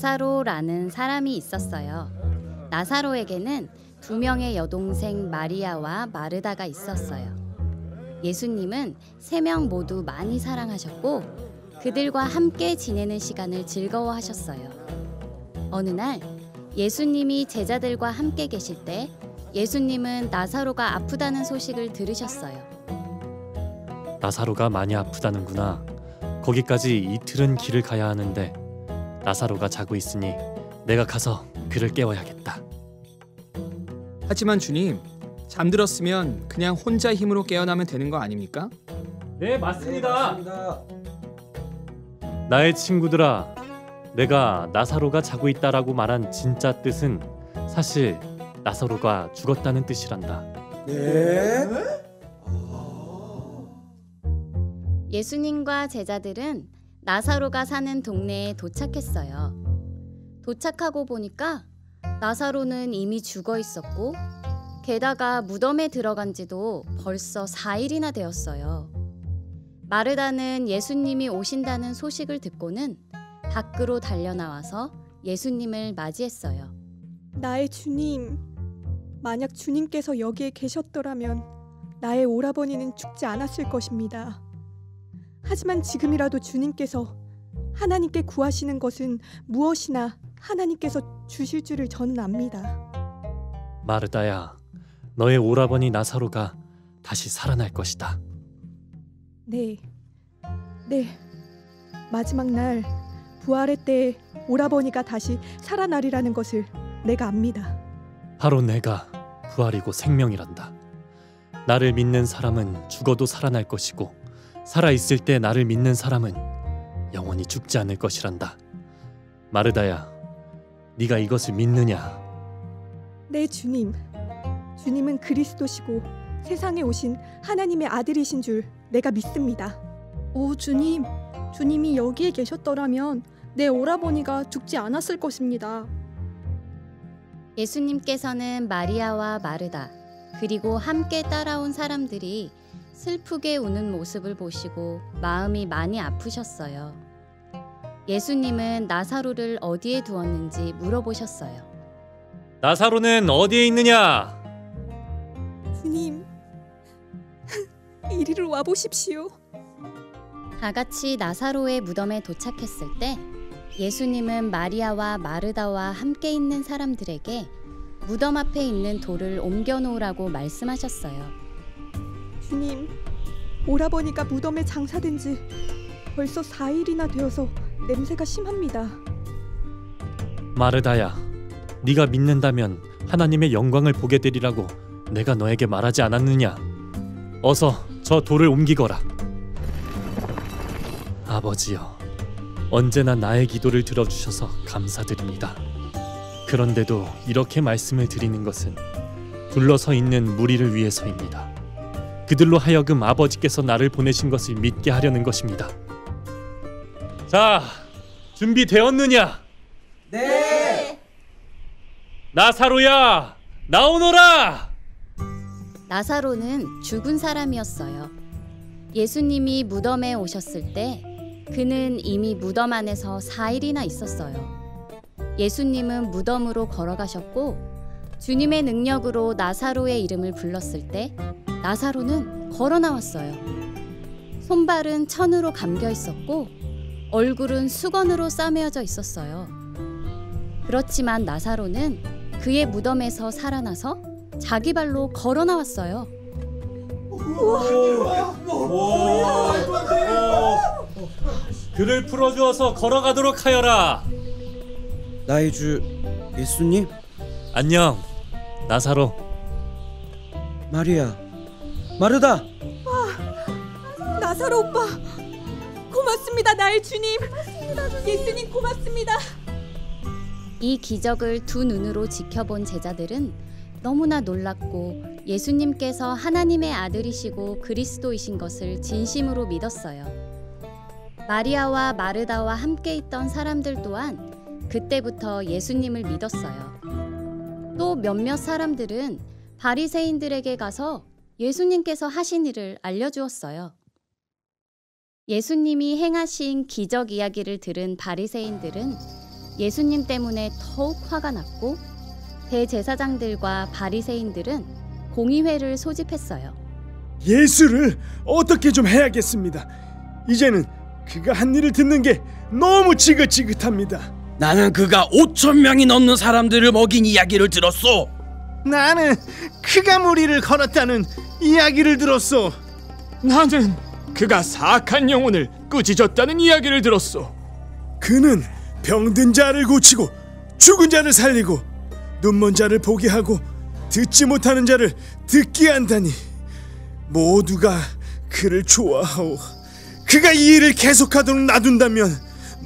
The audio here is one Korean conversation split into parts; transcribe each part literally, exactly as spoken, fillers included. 나사로라는 사람이 있었어요. 나사로에게는 두 명의 여동생 마리아와 마르다가 있었어요. 예수님은 세 명 모두 많이 사랑하셨고 그들과 함께 지내는 시간을 즐거워하셨어요. 어느 날 예수님이 제자들과 함께 계실 때 예수님은 나사로가 아프다는 소식을 들으셨어요. 나사로가 많이 아프다는구나. 거기까지 이틀은 길을 가야 하는데 나사로가 자고 있으니 내가 가서 그를 깨워야겠다. 하지만 주님, 잠들었으면 그냥 혼자 힘으로 깨어나면 되는 거 아닙니까? 네, 맞습니다. 네, 맞습니다. 나의 친구들아, 내가 나사로가 자고 있다라고 말한 진짜 뜻은 사실 나사로가 죽었다는 뜻이란다. 네? 예수님과 제자들은 나사로가 사는 동네에 도착했어요. 도착하고 보니까 나사로는 이미 죽어 있었고 게다가 무덤에 들어간 지도 벌써 사 일이나 되었어요. 마르다는 예수님이 오신다는 소식을 듣고는 밖으로 달려나와서 예수님을 맞이했어요. 나의 주님, 만약 주님께서 여기에 계셨더라면 나의 오라버니는 죽지 않았을 것입니다. 하지만 지금이라도 주님께서 하나님께 구하시는 것은 무엇이나 하나님께서 주실 줄을 저는 압니다. 마르다야, 너의 오라버니 나사로가 다시 살아날 것이다. 네, 네, 마지막 날 부활의 때에 오라버니가 다시 살아나리라는 것을 내가 압니다. 바로 내가 부활이고 생명이란다. 나를 믿는 사람은 죽어도 살아날 것이고 살아있을 때 나를 믿는 사람은 영원히 죽지 않을 것이란다. 마르다야, 네가 이것을 믿느냐? 네, 주님. 주님은 그리스도시고 세상에 오신 하나님의 아들이신 줄 내가 믿습니다. 오 주님, 주님이 여기에 계셨더라면 내 오라버니가 죽지 않았을 것입니다. 예수님께서는 마리아와 마르다 그리고 함께 따라온 사람들이 슬프게 우는 모습을 보시고 마음이 많이 아프셨어요. 예수님은 나사로를 어디에 두었는지 물어보셨어요. 나사로는 어디에 있느냐? 주님, 이리로 와보십시오. 다같이 나사로의 무덤에 도착했을 때 예수님은 마리아와 마르다와 함께 있는 사람들에게 무덤 앞에 있는 돌을 옮겨놓으라고 말씀하셨어요. 주님, 오라버니가 무덤에 장사된 지 벌써 사 일이나 되어서 냄새가 심합니다. 마르다야, 네가 믿는다면 하나님의 영광을 보게 되리라고 내가 너에게 말하지 않았느냐? 어서 저 돌을 옮기거라. 아버지여, 언제나 나의 기도를 들어주셔서 감사드립니다. 그런데도 이렇게 말씀을 드리는 것은 둘러서 있는 무리를 위해서입니다. 그들로 하여금 아버지께서 나를 보내신 것을 믿게 하려는 것입니다. 자, 준비되었느냐? 네! 나사로야, 나오너라! 나사로는 죽은 사람이었어요. 예수님이 무덤에 오셨을 때 그는 이미 무덤 안에서 사 일이나 있었어요. 예수님은 무덤으로 걸어가셨고 주님의 능력으로 나사로의 이름을 불렀을 때 나사로는 걸어 나왔어요. 손발은 천으로 감겨 있었고 얼굴은 수건으로 싸매어져 있었어요. 그렇지만 나사로는 그의 무덤에서 살아나서 자기 발로 걸어 나왔어요. 그를 풀어주어서 걸어가도록 하여라. 나의 주 예수님. 안녕, 나사로. 마리아, 마르다! 아, 나사로 오빠! 고맙습니다, 나의 주님! 고맙습니다, 주님! 예수님 고맙습니다! 이 기적을 두 눈으로 지켜본 제자들은 너무나 놀랐고 예수님께서 하나님의 아들이시고 그리스도이신 것을 진심으로 믿었어요. 마리아와 마르다와 함께 있던 사람들 또한 그때부터 예수님을 믿었어요. 또 몇몇 사람들은 바리새인들에게 가서 예수님께서 하신 일을 알려주었어요. 예수님이 행하신 기적 이야기를 들은 바리새인들은 예수님 때문에 더욱 화가 났고 대제사장들과 바리새인들은 공의회를 소집했어요. 예수를 어떻게 좀 해야겠습니다. 이제는 그가 한 일을 듣는 게 너무 지긋지긋합니다. 나는 그가 오천 명이 넘는 사람들을 먹인 이야기를 들었소. 나는 그가 무리를 걸었다는 이야기를 들었소. 나는 그가 사악한 영혼을 꾸짖었다는 이야기를 들었소. 그는 병든 자를 고치고 죽은 자를 살리고 눈먼 자를 보게 하고 듣지 못하는 자를 듣게 한다니 모두가 그를 좋아하오. 그가 이 일을 계속하도록 놔둔다면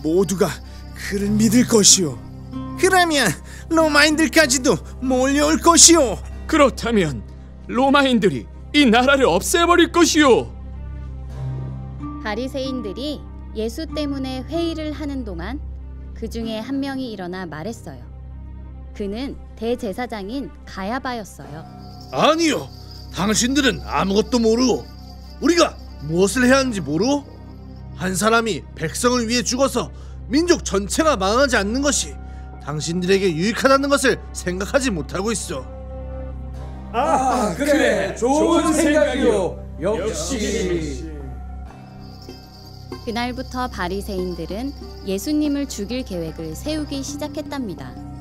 모두가 그를 믿을 것이오. 그러면 로마인들까지도 몰려올 것이오. 그렇다면 로마인들이 이 나라를 없애버릴 것이오. 바리새인들이 예수 때문에 회의를 하는 동안 그 중에 한 명이 일어나 말했어요. 그는 대제사장인 가야바였어요. 아니요, 당신들은 아무것도 모르고 우리가 무엇을 해야 하는지 모르고 한 사람이 백성을 위해 죽어서 민족 전체가 망하지 않는 것이 당신들에게 유익하다는 것을 생각하지 못하고 있어. 아, 그래, 좋은 생각이요. 역시. 그날부터 바리새인들은 예수님을 죽일 계획을 세우기 시작했답니다.